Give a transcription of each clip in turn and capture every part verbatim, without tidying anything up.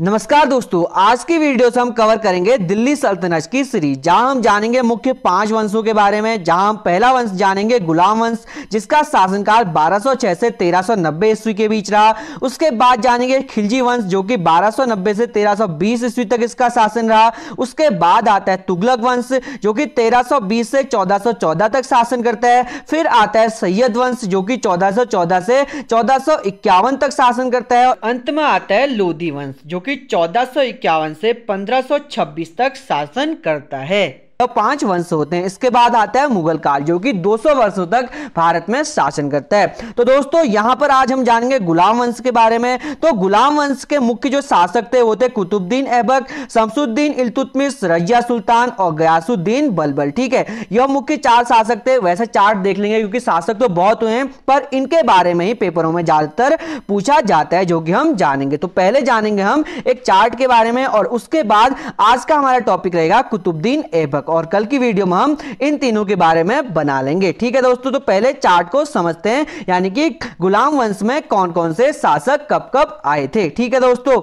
नमस्कार दोस्तों, आज की वीडियो से हम कवर करेंगे दिल्ली सल्तनत की सीरीज, जहां हम जानेंगे मुख्य पांच वंशों के बारे में। जहां हम पहला वंश जानेंगे गुलाम वंश, जिसका शासनकाल बारह सौ छह से तेरह सौ नब्बे ईस्वी के बीच रहा। उसके बाद जानेंगे खिलजी वंश, जो कि बारह सौ नब्बे से तेरह सौ बीस ईस्वी तक इसका शासन रहा। उसके बाद आता है तुगलक वंश, जो कि तेरह सौ बीस से चौदह सौ चौदह तक शासन करता है। फिर आता है सैयद वंश, जो कि चौदह सौ चौदह से चौदह सौ इक्यावन तक शासन करता है। और अंत में आता है लोदी वंश, जो कि चौदह सौ इक्यावन से पंद्रह सौ छब्बीस तक शासन करता है। तो पांच वंश होते हैं। इसके बाद आता है मुगल काल, जो कि दो सौ वर्षों तक भारत में शासन करता है। तो दोस्तों यहां पर आज हम जानेंगे गुलाम वंश के बारे में। तो गुलाम वंश के मुख्य जो शासक थे वो थे कुतुबद्दीन ऐबक, शमसुद्दीन इल्तुतमिश, रजिया सुल्तान और गयासुद्दीन बलबन। ठीक है, यह मुख्य चार शासक थे। वैसे चार्ट देख लेंगे क्योंकि शासक तो बहुत हुए हैं, पर इनके बारे में ही पेपरों में ज्यादातर पूछा जाता है, जो कि हम जानेंगे। तो पहले जानेंगे हम एक चार्ट के बारे में, और उसके बाद आज का हमारा टॉपिक रहेगा कुतुबद्दीन ऐबक, और कल की वीडियो में हम इन तीनों के बारे में बना लेंगे। ठीक है दोस्तों, तो पहले चार्ट को समझते हैं, यानी कि गुलाम वंश में कौन कौन से शासक कब कब आए थे। ठीक है दोस्तों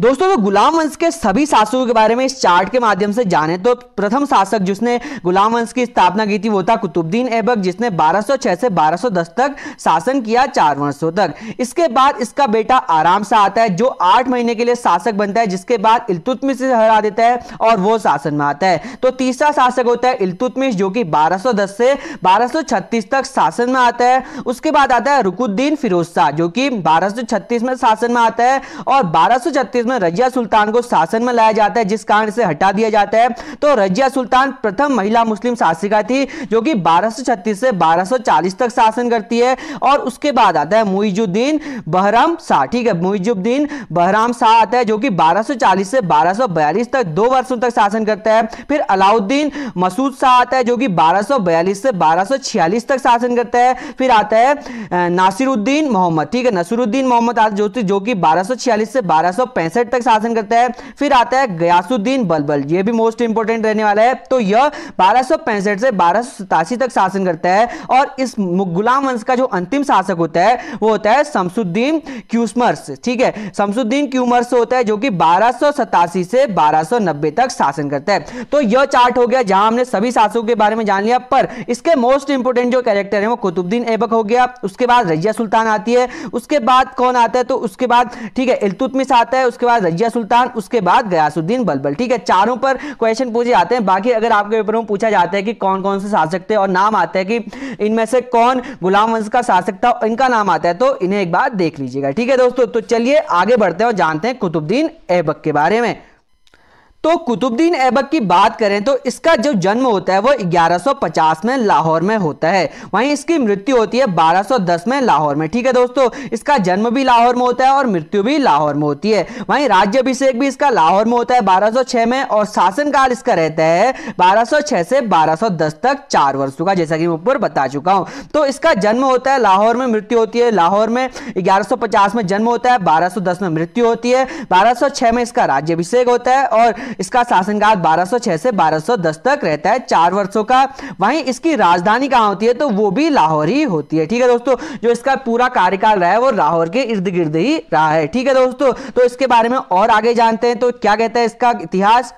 दोस्तों तो गुलाम वंश के सभी शासकों के बारे में इस चार्ट के माध्यम से जाने। तो प्रथम शासक जिसने गुलाम वंश की स्थापना की थी वो था कुतुबद्दीन ऐबक, जिसने बारह सौ छह से बारह सौ दस तक शासन किया, चार वर्षों तक। इसके बाद इसका बेटा आराम शाह आता है, जो आठ महीने के लिए शासक बनता है, जिसके बाद इल्तुतमिश से हरा देता है और वो शासन में आता है। तो तीसरा शासक होता है इल्तुतमिश, जो कि बारह सौ दस से बारह सौ छत्तीस तक शासन में आता है। उसके बाद आता है रुकुद्दीन फिरोज शाह, जो कि बारह सौ छत्तीस में शासन में आता है, और बारह सौ छत्तीस में रजिया सुल्तान को शासन में लाया जाता है, जिस कारण से हटा दिया जाता है। तो रजिया सुल्तान प्रथम महिला मुस्लिम शासिका थी, जो कि बारह सौ छत्तीस से बारह सौ चालीस तक शासन करती है। और उसके बाद आता है मुइजुद्दीन बहराम शाह। ठीक है, मुइजुद्दीन बहराम शाह आता है, जो कि बारह सौ चालीस से बारह सौ बयालीस तक दो वर्षों तक शासन करता है। फिर अलाउद्दीन मसूद शाह आता है, जो कि बारह सौ बयालीस से बारह सौ छियालीस तक शासन करता है। फिर आता है नासिरुद्दीन मोहम्मद। ठीक है, नासिरुद्दीन मोहम्मद जो जो कि बारह सौ छियालीस से बारह सौ पैंसठ तक शासन करता है। फिर आता है गयासुद्दीन बलबन, ये भी मोस्ट इंपोर्टेंट रहने वाला है। तो यह बारह सौ पैंसठ से बारह सौ सतासी तक शासन करता है। और इस गुलाम वंश का जो अंतिम शासक होता है वो होता है शमसुद्दीन क्यूमर्स। ठीक है, शमसुद्दीन क्यूमर्स होता है, जो कि बारह सौ सतासी से बारह सौ नब्बे तक शासन करता है। तो यह चार्ट हो गया जहां हमने सभी शासकों के बारे में जान लिया, पर इसके मोस्ट इंपोर्टेंट जो कैरेक्टर है वो कुतुबद्दीन ऐबक हो गया। उसके बाद रजिया सुल्तान आती है, उसके बाद कौन आता है, तो उसके बाद ठीक है इल्तुतमिश आता है, उसके बाद रजिया सुल्तान, उसके बाद गयासुद्दीन बलबन। ठीक है, चारों पर क्वेश्चन पूछे जाते हैं। बाकी अगर आपके पेपर में पूछा जाता है कि कौन कौन से शासक थे और नाम आता है कि इनमें से कौन गुलाम वंश का शासक था, इनका नाम आता है, तो इन्हें एक बार देख लीजिएगा। ठीक है दोस्तों, तो चलिए आगे बढ़ते हैं और जानते हैं कुतुबद्दीन ऐबक के बारे में। तो कुतुबद्दीन ऐबक की बात करें तो इसका जो जन्म होता है वो ग्यारह सौ पचास में लाहौर में होता है, वहीं इसकी मृत्यु होती है बारह सौ दस में लाहौर में। ठीक है दोस्तों, इसका जन्म भी लाहौर में होता है और मृत्यु भी लाहौर में होती है। वहीं राज्याभिषेक भी इसका लाहौर में होता है बारह सौ छह में, और शासनकाल इसका रहता है बारह सौ छह से बारह सौ दस तक, चार वर्षों का, जैसा कि मैं ऊपर बता चुका हूँ। तो इसका जन्म होता है लाहौर में, मृत्यु होती है लाहौर में। ग्यारह सौ पचास में जन्म होता है, बारह सौ दस में मृत्यु होती है, बारह सौ छह में इसका राज्याभिषेक होता है, और इसका शासनकाल बारह सौ छह से बारह सौ दस तक रहता है, चार वर्षों का। वहीं इसकी राजधानी कहाँ होती है, तो वो भी लाहौर ही होती है। ठीक है दोस्तों, जो इसका पूरा कार्यकाल रहा है वो लाहौर के इर्द गिर्द ही रहा है। ठीक है दोस्तों, तो इसके बारे में और आगे जानते हैं। तो क्या कहता है इसका इतिहास,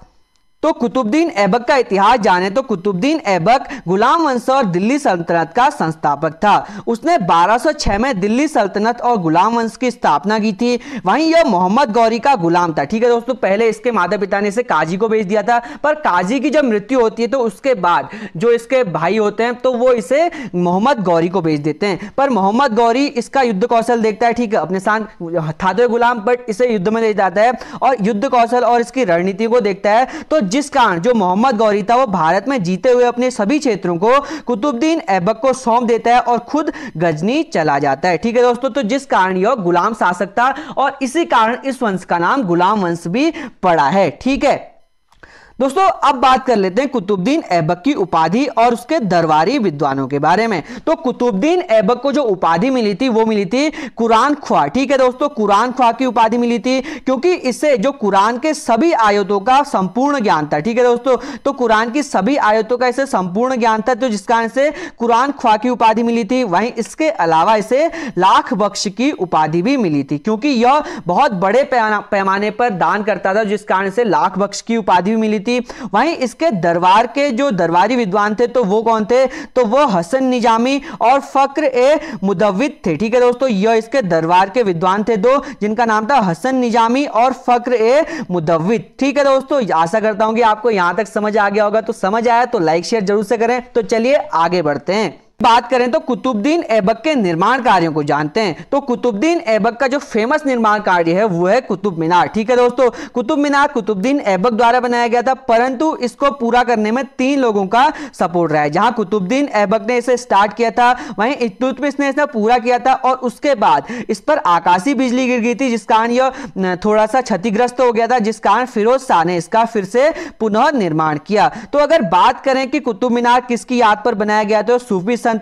तो कुतुबद्दीन ऐबक का इतिहास जाने तो कुतुबद्दीन ऐबक गुलाम वंश और दिल्ली सल्तनत का संस्थापक था। उसने बारह सौ छह में दिल्ली सल्तनत और गुलाम वंश की स्थापना की थी। वहीं यह मोहम्मद गौरी का गुलाम था। ठीक है दोस्तों, पहले इसके माता पिता ने इसे काजी को भेज दिया था, पर काजी की जब मृत्यु होती है तो उसके बाद जो इसके भाई होते हैं तो वो इसे मोहम्मद गौरी को भेज देते हैं, पर मोहम्मद गौरी इसका युद्ध कौशल देखता है। ठीक है, अपने साथ था तो गुलाम, बट इसे युद्ध में ले जाता है और युद्ध कौशल और इसकी रणनीति को देखता है, तो जिस कारण जो मोहम्मद गौरी था वो भारत में जीते हुए अपने सभी क्षेत्रों को कुतुबद्दीन ऐबक को सौंप देता है और खुद गजनी चला जाता है। ठीक है दोस्तों, तो जिस कारण यह गुलाम शासक था और इसी कारण इस वंश का नाम गुलाम वंश भी पड़ा है। ठीक है दोस्तों अब बात कर लेते हैं कुतुबद्दीन ऐबक की उपाधि और उसके दरबारी विद्वानों के बारे में। तो कुतुबद्दीन ऐबक को जो उपाधि मिली थी वो मिली थी कुरान ख्वा, ठीक है दोस्तों, कुरान ख्वा की उपाधि मिली थी क्योंकि इससे जो कुरान के सभी आयतों का संपूर्ण ज्ञान था, ठीक है दोस्तों, तो कुरान की सभी आयतों का इसे संपूर्ण ज्ञान था, तो जिस कारण से कुरान ख्वा की उपाधि मिली थी। वहीं इसके अलावा इसे लाख बख्श की उपाधि भी मिली थी क्योंकि यह बहुत बड़े पैमाने पर दान करता था, जिस कारण से लाख बख्श की उपाधि भी मिली थी। वहीं इसके दरबार के जो दरबारी विद्वान थे तो वो कौन थे, तो वो हसन निजामी और फ़ख़्र-ए-मुदब्बिर थे, ठीक है दोस्तों, यह इसके दरबार के विद्वान थे दो, जिनका नाम था हसन निजामी और फ़ख़्र-ए-मुदब्बिर। ठीक है दोस्तों, आशा करता हूं कि आपको यहां तक समझ आ गया होगा। तो समझ आया तो लाइक शेयर जरूर से करें। तो चलिए आगे बढ़ते हैं। बात करें तो कुतुबद्दीन ऐबक के निर्माण कार्यों को जानते हैं। तो कुतुबद्दीन ऐबक का जो फेमस निर्माण कार्य है वो है कुतुब मीनार, ठीक है दोस्तों। कुतुब मीनार कुतुबद्दीन ऐबक द्वारा बनाया गया था, परंतु इसको पूरा करने में तीन लोगों का सपोर्ट रहा है। जहां कुतुबद्दीन ऐबक ने इसे स्टार्ट किया था, वहीं इल्तुतमिश ने इसे पूरा किया था और उसके बाद इस पर आकाशीय बिजली गिर गई थी, जिस कारण यह थोड़ा सा क्षतिग्रस्त हो गया था, जिस कारण फिरोज शाह ने इसका फिर से पुनः निर्माण किया। तो अगर बात करें कि कुतुब मीनार किसकी याद पर बनाया गया था, सूफी संत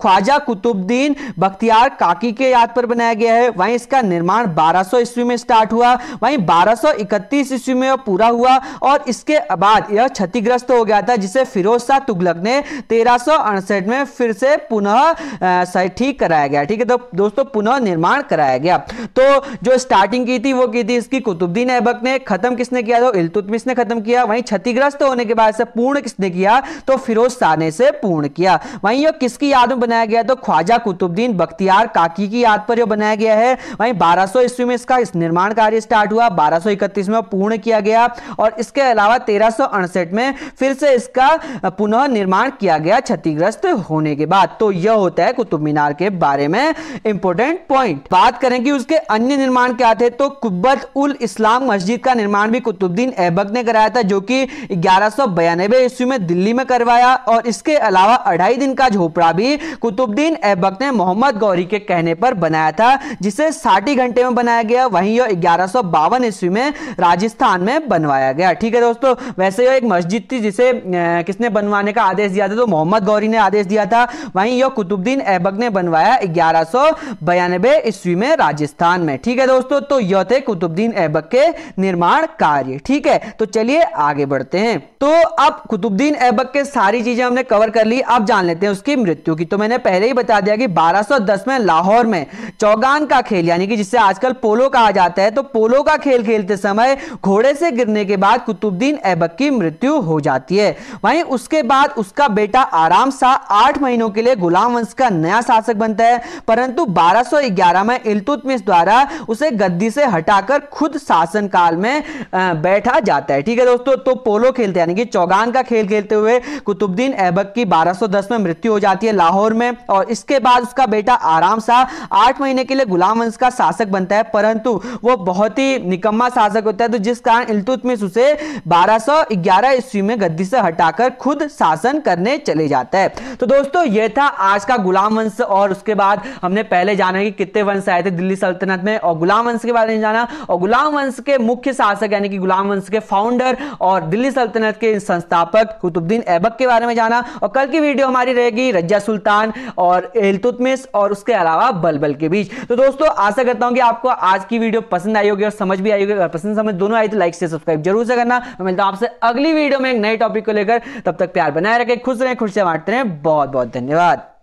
ख्वाजा कुतुबुद्दीन बख्तियार काकी के याद पर बनाया गया है। वहीं इसका निर्माण बारह सौ ईस्वी में स्टार्ट हुआ, वहीं बारह सौ इकतीस ईस्वी में पूरा हुआ और इसके बाद यह क्षतिग्रस्त हो गया था, जिसे फिरोज शाह तुगलक ने तेरह सौ अड़सठ में फिर से पुनः ठीक कराया गया, ठीक है तो दोस्तों पुनः निर्माण कराया गया। तो जो स्टार्टिंग की थी वो की थी इसकी कुतुबद्दीन ऐबक ने, खत्म किसने किया तो इल्तुतमिश ने खत्म किया, वहीं क्षतिग्रस्त होने के बाद पूर्ण किसने किया तो फिरोज शाह ने इसे पूर्ण किया। वहीं यह किसकी याद में बनाया गया तो ख्वाजा कुतुबुद्दीन बख्तियार काकी की याद पर यह बनाया गया है। वहीं बारह सौ ईस्वी में इसका इस निर्माण कार्य स्टार्ट हुआ, बारह सौ इकतीस में पूर्ण किया गया और इसके अलावा तेरह सौ अड़सठ में फिर से इसका पुनः निर्माण किया गया क्षतिग्रस्त होने के बाद। तो यह होता है कुतुब मीनार के बारे में इंपॉर्टेंट पॉइंट। बात करें कि उसके अन्य निर्माण क्या थे तो कुब्बत उल इस्लाम मस्जिद का निर्माण भी कुतुबद्दीन ऐबक ने कराया था, जो कि ग्यारह सौ बयानबे ईस्वी में दिल्ली में करवाया और इसके अलावा अढ़ाई दिन का झोपड़ा भी कुतुबद्दीन ऐबक ने मोहम्मद गौरी के कहने पर बनाया था, जिसे साठ घंटे में बनाया गया। वहीं यह ग्यारह सौ बावन ईस्वी में राजस्थान में बनवाया गया, ठीक है दोस्तों। वैसे यह एक मस्जिद थी जिसे किसने बनवाने का आदेश दिया था तो मोहम्मद गौरी ने आदेश दिया था। वहीं यह कुतुबद्दीन ऐबक ने बनवाया ग्यारह सौ बयानबे ईस्वी में राजस्थान में, ठीक है दोस्तों। तो यह थे कुतुबद्दीन ऐबक के निर्माण कार्य, ठीक है। तो चलिए आगे बढ़ते हैं। तो अब कुतुबद्दीन ऐबक के सारी चीजें हमने कवर कर ली, अब जान लेते हैं उसकी मृत्यु की। तो मैंने पहले ही बता दिया कि बारह सौ दस में लाहौर में चौगान का खेल, यानी कि जिसे आजकल पोलो कहा जाता है, तो पोलो का खेल खेलते समय घोड़े से गिरने के बाद कुतुबद्दीन ऐबक की मृत्यु हो जाती है। वहीं उसके बाद उसका बेटा आराम शाह आठ महीनों के लिए गुलाम वंश का नया शासक बनता है, परंतु बारह सौ ग्यारह में इल्तुतमिश द्वारा उसे गद्दी से हटाकर खुद शासन काल में बैठा जाता है, ठीक है दोस्तों। तो पोलो खेलते यानी कि चौगान का खेल खेलते हुए कुतुबद्दीन ऐबक की बारह सौ दस में मृत्यु हो जाती है लाहौर में और इसके बाद उसका बेटा आराम शाह आठ महीने के लिए गुलाम वंश का शासक बनता है, परंतु वो बहुत ही निकम्मा शासक होता है, तो जिस कारण इल्तुतमिश उसे बारह सौ ग्यारह ईस्वी में गद्दी से हटाकर खुद शासन करने चले जाता है। तो दोस्तों ये था आज का गुलाम वंश और उसके बाद हमने पहले जाना कि कितने वंश आए थे दिल्ली सल्तनत में और गुलाम वंश के बारे में जाना और गुलाम वंश के मुख्य शासक यानी कि गुलाम वंश के फाउंडर और दिल्ली सल्तनत के संस्थापक कुतुबद्दीन ऐबक के बारे में जाना। और कल की वीडियो हमारी रहेगी रजिया सुल्तान और इल्तुतमिश और उसके अलावा बलबल के बीच। तो दोस्तों आशा करता हूं कि आपको आज की वीडियो पसंद आई होगी और समझ भी आई होगी। अगर पसंद समझ दोनों आई तो लाइक से सब्सक्राइब जरूर से करना। मैं मिलता हूं आपसे अगली वीडियो में एक नए टॉपिक को लेकर, तब तक प्यार बनाए रखें, खुश रहें, खुश से बांटते रहें। बहुत बहुत धन्यवाद।